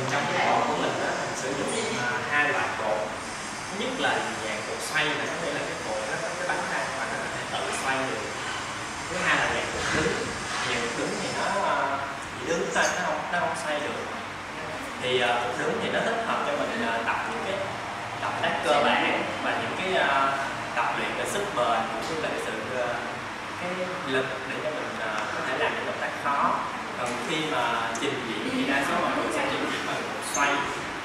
thường trong cái cột của mình đó, mình sử dụng hai loại cột. Thứ nhất là dạng cột xoay này, có nghĩa là cái cột nó có cái bánh ra và nó có thể tự xoay được. Thứ hai là dạng cột đứng. Dạng cột đứng thì nó chỉ đứng thôi, nó không xoay được. Thì cột đứng thì nó thích hợp cho mình tập những cái động tác cơ bản và những cái tập luyện về sức bền cũng như là sự cái lực để cho mình có thể làm những động tác khó. Còn khi mà trình diễn thì đa số mọi người sẽ trình diễn bằng cột xoay,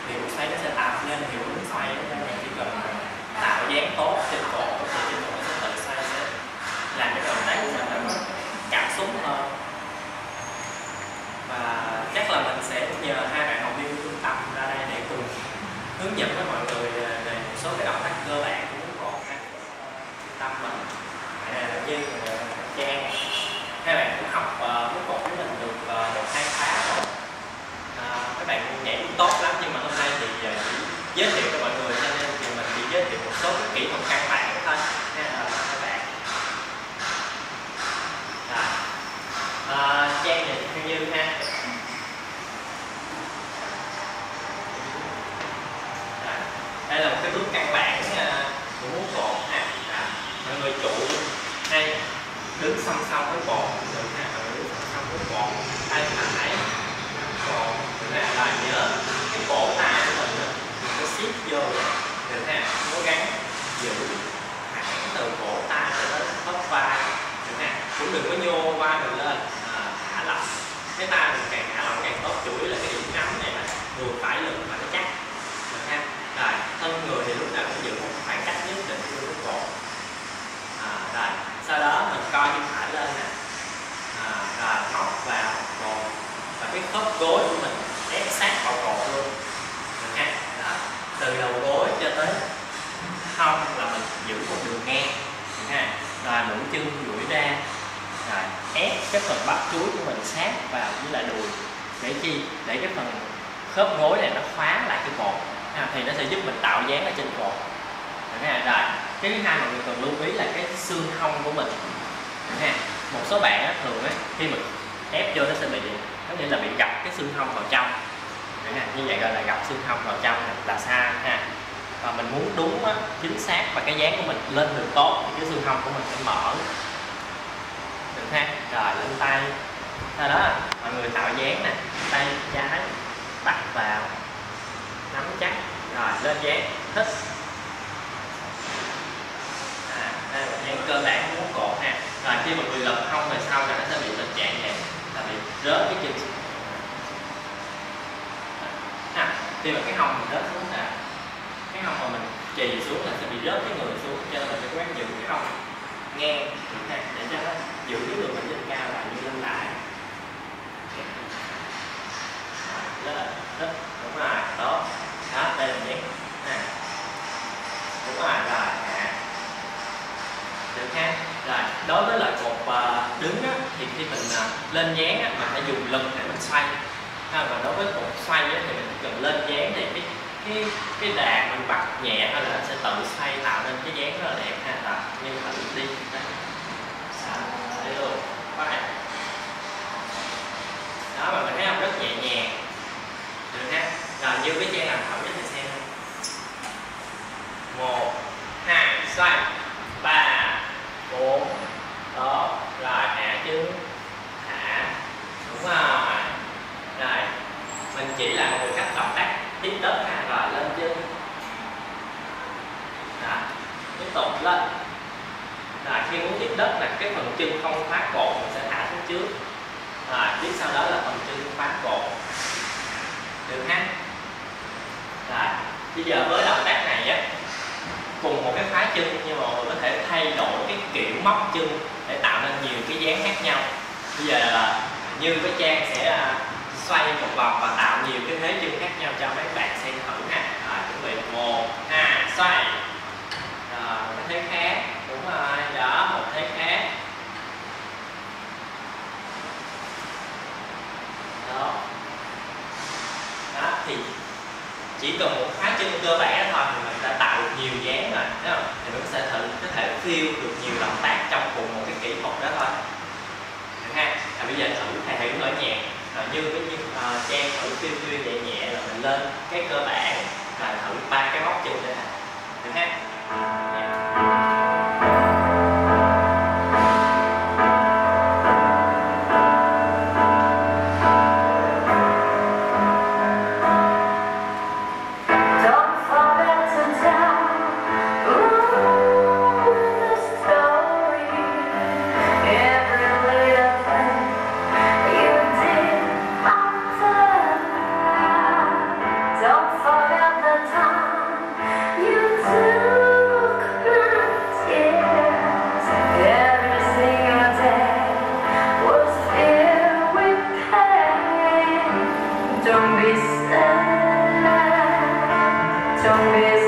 thì cột xoay nó sẽ tạo nên hiệu ứng xoay, nên mình chỉ cần tạo dáng tốt trên cột thì trên cột sẽ tự xoay, sẽ làm cái động tác của mình nó cảm xúc hơn. Và chắc là mình sẽ nhờ hai bạn học viên trung tâm ra đây để cùng hướng dẫn với mọi người về một số cái động tác cơ bản của múa cột ha. Trung tâm mình đây là Duy, Trang, hai bạn cũng học múa cột với mình được 1-2 tháng rồi. Các bạn nhảy cũng tốt lắm, nhưng mà hôm nay thì chỉ giới thiệu cho mọi người, cho nên thì mình chỉ giới thiệu một số cái kỹ thuật căn bản thôi nên là các bạn. Trang này theo Như ha. Đây là một cái bước căn bản của múa cột ha. Mọi người trụ hay đứng song song với cột được ha, đứng song song với cột, tay phải cột được ha. Là nhớ cái cổ tay của mình đó, nó siết vô được ha, cố gắng giữ thẳng từ cổ tay cho đến khớp vai được ha, cũng đừng có nhô vai mình lên, thả lỏng cái tay mình, càng thả lỏng càng tốt. Chủ yếu là cái điểm nắm này là vừa phải lực mà nó chắc được ha. Rồi thân người thì lúc nào cũng giữ một khoảng cách nhất định với cột. Rồi sau đó mình co chân phải lên nè, rồi móc vào cột và cái khớp gối của mình ép sát vào cột luôn được ha. Rồi từ đầu gối cho tới hông là mình giữ một đường ngang được ha. Rồi mũi chân duỗi ra, rồi ép cái phần bắp chuối của mình sát vào với lại đùi, để chi, để cái phần khớp gối này nó khóa lại cái cột ha, thì nó sẽ giúp mình tạo dáng ở trên cột được ha. Rồi cái thứ hai mọi người cần lưu ý là cái xương hông của mình ha. Một số bạn á, thường á, khi mình ép vô nó sẽ bị, có nghĩa là bị gặp cái xương hông vào trong ha. Như vậy gọi là gặp xương hông vào trong là sai ha. Và mình muốn đúng á, chính xác và cái dáng của mình lên được tốt thì cái xương hông của mình phải mở được ha. Rồi lên tay, sau đó mọi người tạo dáng nè, tay trái đặt vào nắm chắc, rồi lên dáng thích. Đây là dáng cơ bản của múa cột ha. Rồi khi mà người lật hông về sau là nó sẽ bị tình trạng này là bị rớt cái chân ha. Khi mà cái hông mình rớt xuống là cái hông mà mình chì xuống là sẽ bị rớt cái người xuống, cho nên mình phải quán giữ cái hông ngang để cho nó giữ cái người mình lên cao và như lên lại. Đó, đúng rồi, tốt. Đó, đây là dáng ha. Đúng rồi, rồi. Được ha. Rồi đối với loại cột đứng á, thì khi mình lên dáng á, mình phải dùng lực để mình xoay ha. Và đối với cột xoay á, thì mình cần lên dáng thì cái đà mình bật nhẹ thôi là nó sẽ tự xoay tạo nên cái dáng rất là đẹp ha. Rồi như thử đi đây. Đấy luôn. Đó, mà mình thấy không, rất nhẹ nhàng được ha. Rồi như cái dây làm thử cho mình xem. 1, 2 xoay 3, 4 đó, rồi hạ chân hạ, đúng rồi. Rồi mình chỉ làm một cách động tác tiếp đất ha. Rồi lên chân, rồi tiếp tục lên. Rồi khi muốn tiếp đất là cái phần chân không khóa cột mình sẽ thả xuống trước, rồi tiếp sau đó là phần chân khóa cột được ha. Rồi bây giờ với động tác này á, cùng một cái khóa chân nhưng mà có thể thay đổi cái kiểu móc chân để tạo nên nhiều cái dáng khác nhau. Bây giờ là Như với Trang sẽ xoay một vòng và tạo nhiều cái thế chân khác nhau cho mấy bạn xem thử nè. Rồi chuẩn bị 1, 2 xoay, rồi một thế khác, đúng rồi đó, một thế khác đó. Đó thì chỉ cần một khóa chân cơ bản thôi thì mình đã tạo được nhiều dáng rồi, thấy không? Thì mình sẽ thử có thể phiêu được nhiều động tác trong cùng một cái kỹ thuật đó thôi, được ha? Bây giờ thử thể hiện ở nhẹ, rồi Như với Trang thử phiêu nhẹ nhẹ rồi. lên cái cơ bản là thử ba cái móc chân lên này được ha. Don't be sad, don't be sad.